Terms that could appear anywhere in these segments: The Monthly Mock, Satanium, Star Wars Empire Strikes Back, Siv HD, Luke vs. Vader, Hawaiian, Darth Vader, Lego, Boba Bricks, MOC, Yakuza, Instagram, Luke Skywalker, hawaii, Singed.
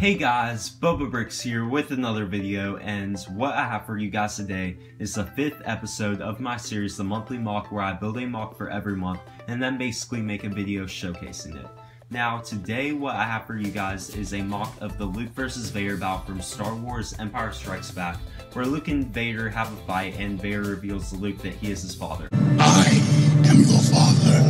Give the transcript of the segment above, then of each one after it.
Hey guys, Boba Bricks here with another video, and what I have for you guys today is the 5th episode of my series, The Monthly Mock, where I build a mock for every month and then basically make a video showcasing it. Now, today what I have for you guys is a mock of the Luke vs. Vader battle from Star Wars Empire Strikes Back, where Luke and Vader have a fight and Vader reveals to Luke that he is his father. I am your father.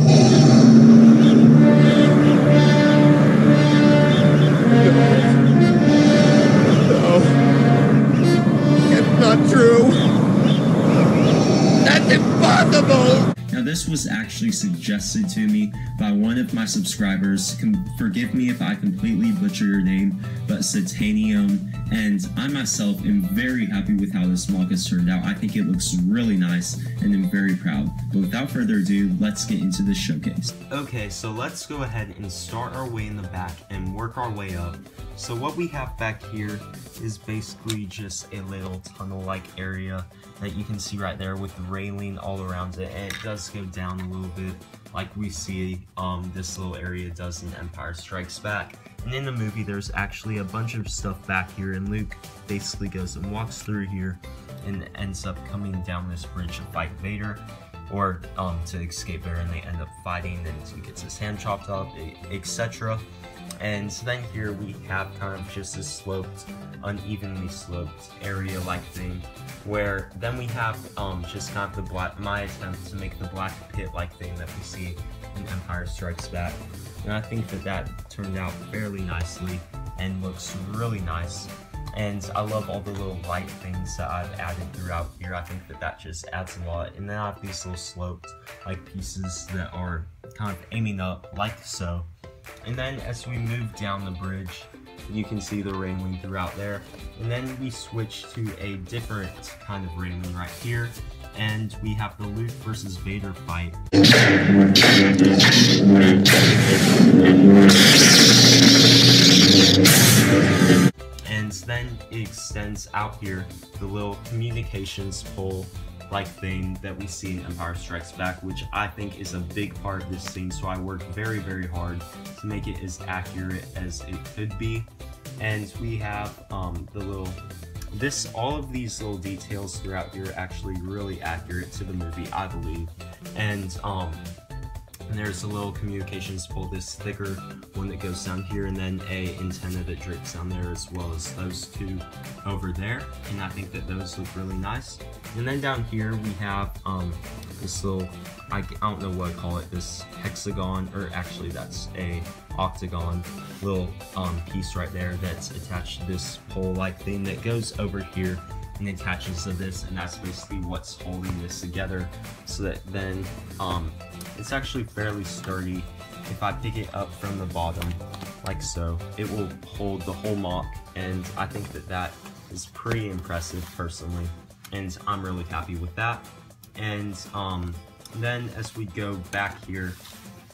This was actually suggested to me by one of my subscribers. Forgive me if I completely butcher your name, but Satanium, and I myself am very happy with how this mock has turned out. I think it looks really nice and I'm very proud. But without further ado, let's get into the showcase. Okay, so let's go ahead and start our way in the back and work our way up. So what we have back here is basically just a little tunnel-like area that you can see right there with railing all around it, and it does go down a little bit like we see this little area does in Empire Strikes Back. And in the movie there's actually a bunch of stuff back here, and Luke basically goes and walks through here and ends up coming down this bridge to fight Vader, or to escape Vader, and they end up fighting and he gets his hand chopped off, etc. And then here we have kind of just this sloped, unevenly sloped area-like thing, where then we have just kind of the my attempt to make the black pit-like thing that we see in Empire Strikes Back. And I think that that turned out fairly nicely and looks really nice. And I love all the little light things that I've added throughout here. I think that that just adds a lot. And then I have these little sloped like pieces that are kind of aiming up like so. And then as we move down the bridge, you can see the railing throughout there. And then we switch to a different kind of railing right here, and we have the Luke versus Vader fight. And then it extends out here, the little communications pole like thing that we see in Empire Strikes Back, which I think is a big part of this scene, so I worked very hard to make it as accurate as it could be. And we have all of these little details throughout here are actually really accurate to the movie, I believe. And there's a little communications pole, this thicker one that goes down here, and then a antenna that drapes down there, as well as those two over there. And I think that those look really nice. And then down here we have this little, I don't know what to call it, this hexagon, or actually that's a octagon little piece right there that's attached to this pole-like thing that goes over here and attaches to this, and that's basically what's holding this together, so that then it's actually fairly sturdy. If I pick it up from the bottom like so, it will hold the whole mock, and I think that that is pretty impressive personally, and I'm really happy with that. And then as we go back here,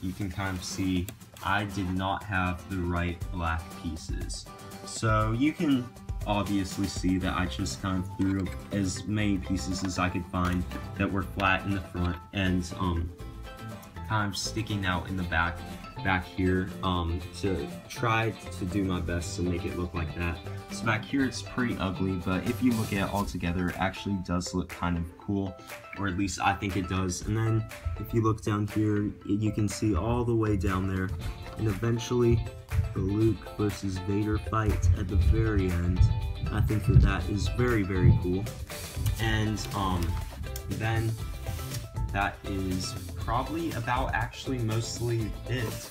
you can kind of see I did not have the right black pieces, so you can obviously see that I just kind of threw up as many pieces as I could find that were flat in the front and kind of sticking out in the back here, to try to do my best to make it look like that. So back here it's pretty ugly, but if you look at it all together, it actually does look kind of cool, or at least I think it does. And then if you look down here, you can see all the way down there, and eventually the Luke versus Vader fight at the very end. I think that that is very cool. And then that is probably about actually mostly it.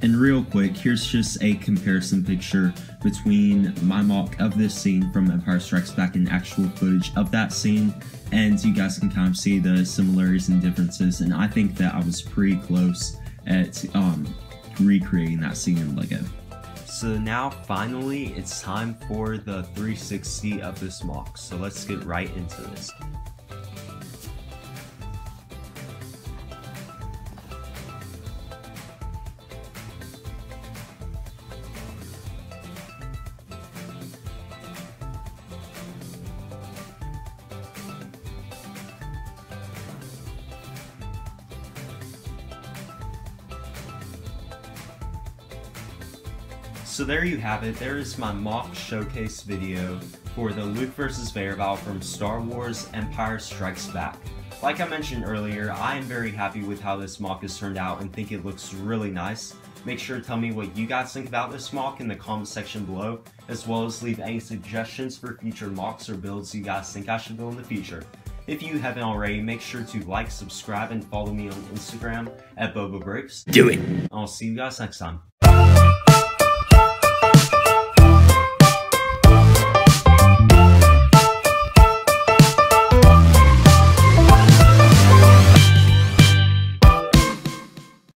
And real quick, here's just a comparison picture between my mock of this scene from Empire Strikes Back and actual footage of that scene, and you guys can kind of see the similarities and differences, and I think that I was pretty close at recreating that scene in Lego. So now finally it's time for the 360 of this mock, so let's get right into this. So there you have it. There is my mock showcase video for the Luke vs. Vader battle from Star Wars Empire Strikes Back. Like I mentioned earlier, I am very happy with how this mock has turned out and think it looks really nice. Make sure to tell me what you guys think about this mock in the comment section below, as well as leave any suggestions for future mocks or builds you guys think I should build in the future. If you haven't already, make sure to like, subscribe, and follow me on Instagram at Boba Bricks. Do it! I'll see you guys next time.